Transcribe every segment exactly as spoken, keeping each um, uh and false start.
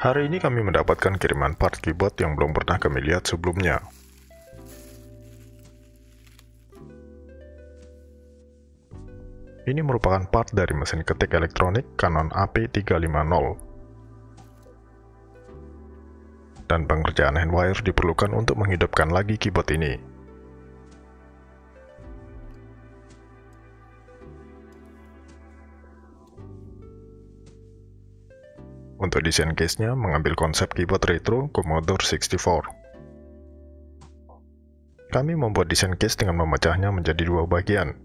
Hari ini kami mendapatkan kiriman part keyboard yang belum pernah kami lihat sebelumnya. Ini merupakan part dari mesin ketik elektronik Canon A P tiga lima nol. Dan pengerjaan handwire diperlukan untuk menghidupkan lagi keyboard ini. Untuk desain case-nya, mengambil konsep keyboard retro Commodore enam puluh empat. Kami membuat desain case dengan memecahnya menjadi dua bagian,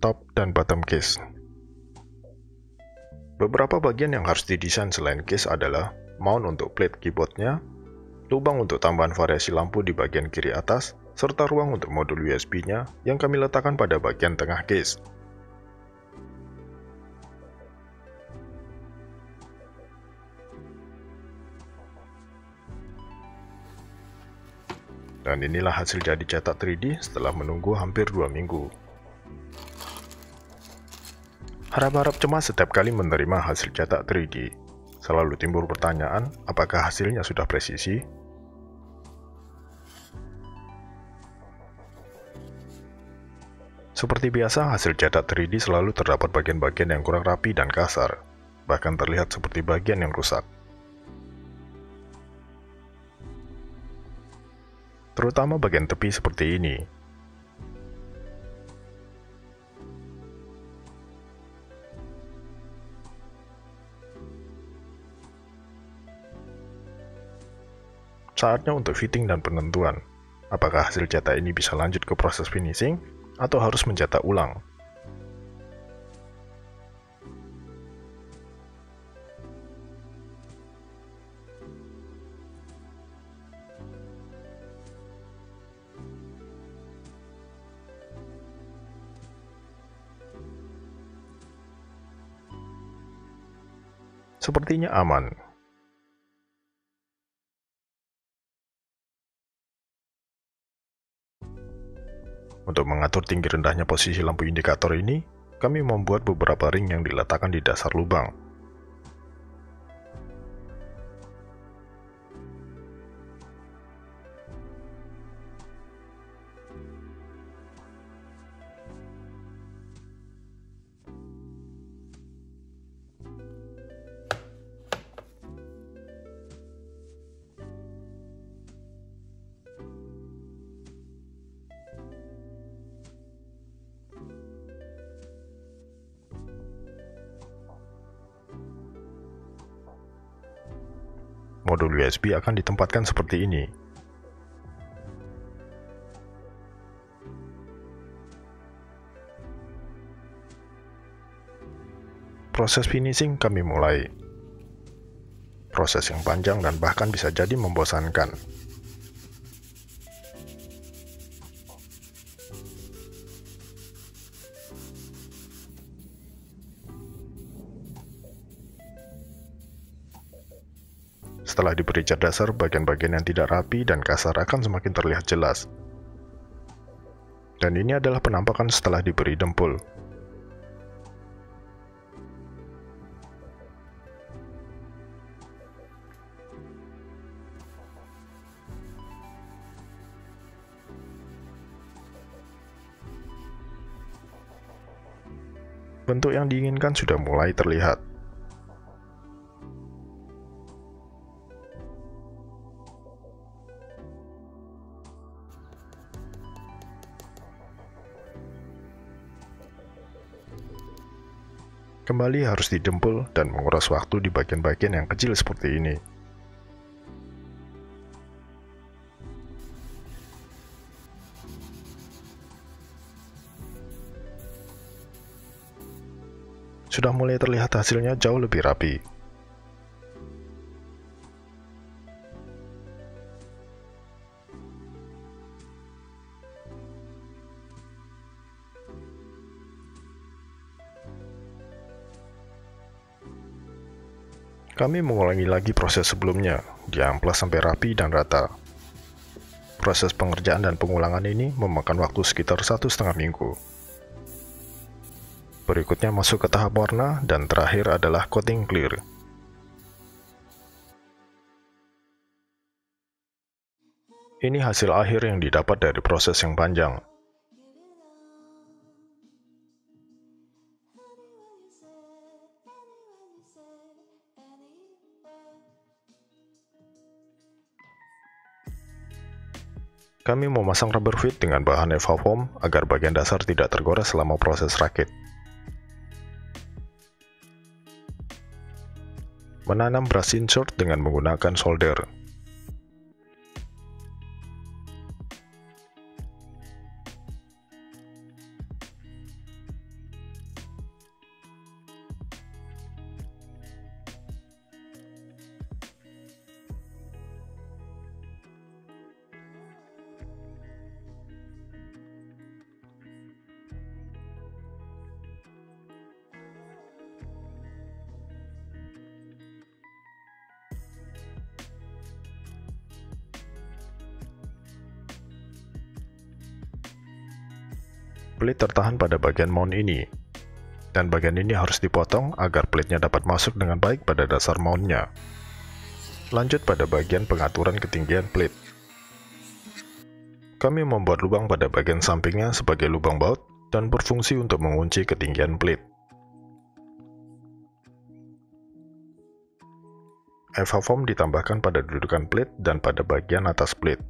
top dan bottom case. Beberapa bagian yang harus didesain selain case adalah mount untuk plate keyboardnya, lubang untuk tambahan variasi lampu di bagian kiri atas, serta ruang untuk modul U S B-nya yang kami letakkan pada bagian tengah case. Dan inilah hasil jadi cetak tiga D setelah menunggu hampir dua minggu. Harap-harap cemas setiap kali menerima hasil cetak tiga D. Selalu timbul pertanyaan, apakah hasilnya sudah presisi? Seperti biasa, hasil cetak tiga D selalu terdapat bagian-bagian yang kurang rapi dan kasar, bahkan terlihat seperti bagian yang rusak. Terutama bagian tepi seperti ini. Saatnya untuk fitting dan penentuan. Apakah hasil cetak ini bisa lanjut ke proses finishing, atau harus mencetak ulang. Sepertinya aman. Untuk mengatur tinggi rendahnya posisi lampu indikator ini, kami membuat beberapa ring yang diletakkan di dasar lubang. Modul U S B akan ditempatkan seperti ini. Proses finishing kami mulai. Proses yang panjang dan bahkan bisa jadi membosankan. Setelah diberi cat dasar, bagian-bagian yang tidak rapi dan kasar akan semakin terlihat jelas. Dan ini adalah penampakan setelah diberi dempul. Bentuk yang diinginkan sudah mulai terlihat. Kembali harus didempul dan menguras waktu di bagian-bagian yang kecil seperti ini. Sudah mulai terlihat hasilnya jauh lebih rapi. Kami mengulangi lagi proses sebelumnya, diamplas sampai rapi dan rata. Proses pengerjaan dan pengulangan ini memakan waktu sekitar satu setengah minggu. Berikutnya masuk ke tahap warna dan terakhir adalah coating clear. Ini hasil akhir yang didapat dari proses yang panjang. Kami memasang rubber feet dengan bahan EVA foam agar bagian dasar tidak tergores selama proses rakit. Menanam brass insert dengan menggunakan solder. Pelit tertahan pada bagian mount ini, dan bagian ini harus dipotong agar pelitnya dapat masuk dengan baik pada dasar mountnya. Lanjut pada bagian pengaturan ketinggian pelit. Kami membuat lubang pada bagian sampingnya sebagai lubang baut dan berfungsi untuk mengunci ketinggian pelit. EVA foam ditambahkan pada dudukan pelit dan pada bagian atas pelit.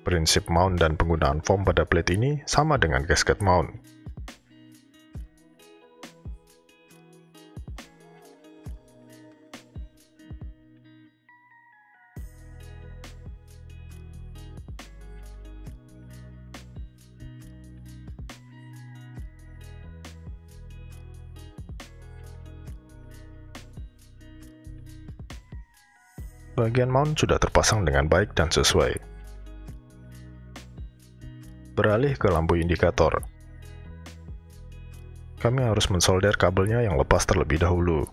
Prinsip mount dan penggunaan foam pada pelit ini sama dengan gasket mount. Bagian mount sudah terpasang dengan baik dan sesuai. Beralih ke lampu indikator. Kami harus mensolder kabelnya yang lepas terlebih dahulu.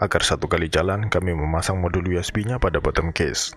Agar satu kali jalan, kami memasang modul U S B-nya pada bottom case.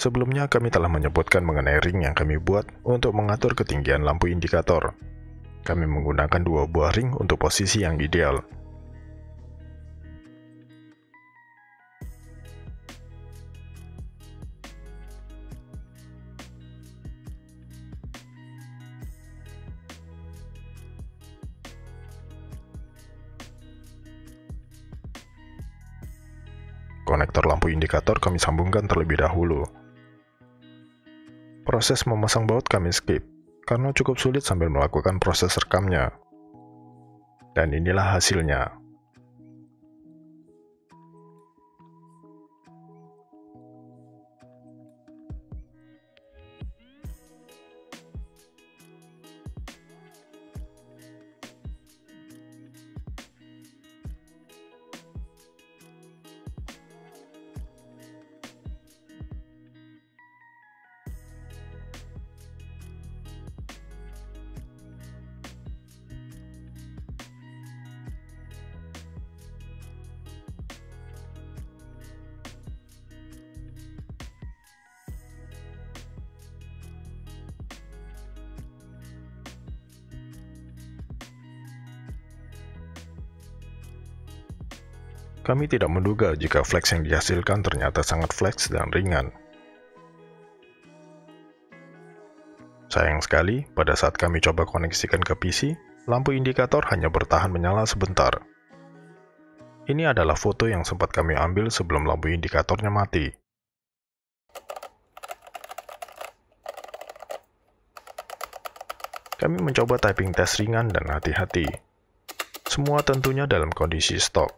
Sebelumnya, kami telah menyebutkan mengenai ring yang kami buat untuk mengatur ketinggian lampu indikator. Kami menggunakan dua buah ring untuk posisi yang ideal. Konektor lampu indikator kami sambungkan terlebih dahulu. Proses memasang baut kami skip, karena cukup sulit sambil melakukan proses rekamnya. Dan inilah hasilnya. Kami tidak menduga jika flex yang dihasilkan ternyata sangat flex dan ringan. Sayang sekali, pada saat kami coba koneksikan ke P C, lampu indikator hanya bertahan menyala sebentar. Ini adalah foto yang sempat kami ambil sebelum lampu indikatornya mati. Kami mencoba typing tes ringan dan hati-hati. Semua tentunya dalam kondisi stop.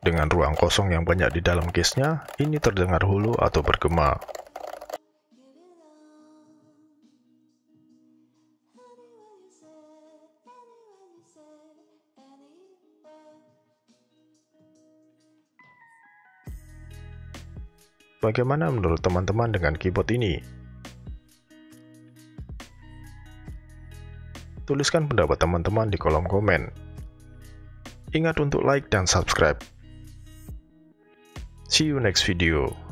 Dengan ruang kosong yang banyak di dalam case-nya, ini terdengar hulu atau bergema. Bagaimana menurut teman-teman dengan keyboard ini? Tuliskan pendapat teman-teman di kolom komen. Ingat untuk like dan subscribe. See you next video.